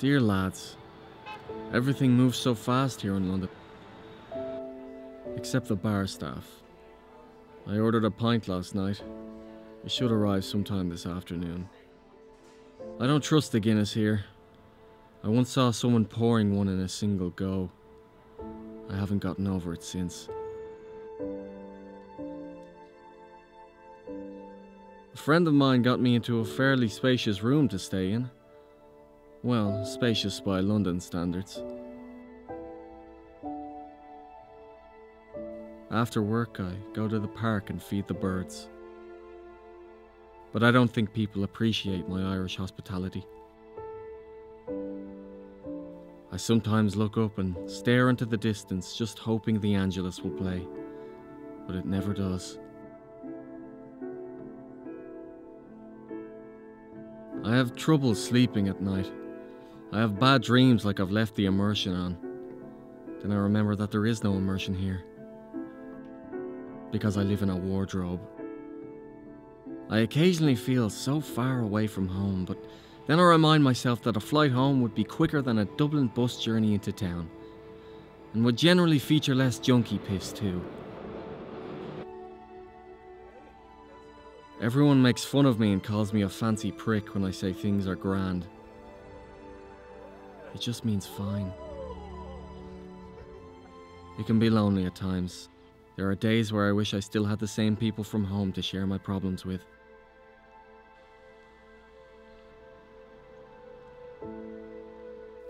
Dear lads, everything moves so fast here in London. Except the bar staff. I ordered a pint last night. It should arrive sometime this afternoon. I don't trust the Guinness here. I once saw someone pouring one in a single go. I haven't gotten over it since. A friend of mine got me into a fairly spacious room to stay in. Well, spacious by London standards. After work, I go to the park and feed the birds. But I don't think people appreciate my Irish hospitality. I sometimes look up and stare into the distance, just hoping the Angelus will play. But it never does. I have trouble sleeping at night. I have bad dreams like I've left the immersion on. Then I remember that there is no immersion here. Because I live in a wardrobe. I occasionally feel so far away from home, but then I remind myself that a flight home would be quicker than a Dublin bus journey into town. And would generally feature less junkie piss too. Everyone makes fun of me and calls me a fancy prick when I say things are grand. It just means fine. It can be lonely at times. There are days where I wish I still had the same people from home to share my problems with.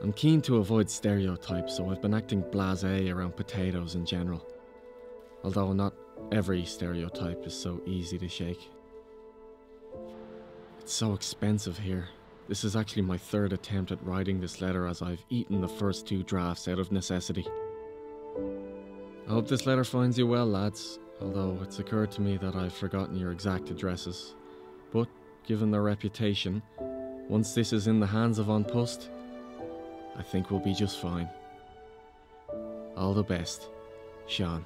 I'm keen to avoid stereotypes, so I've been acting blasé around potatoes in general. Although not every stereotype is so easy to shake. It's so expensive here. This is actually my third attempt at writing this letter, as I've eaten the first two drafts out of necessity. I hope this letter finds you well, lads, although it's occurred to me that I've forgotten your exact addresses. But, given their reputation, once this is in the hands of An Post, I think we'll be just fine. All the best, Sean.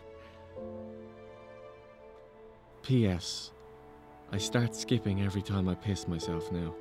P.S. I start skipping every time I piss myself now.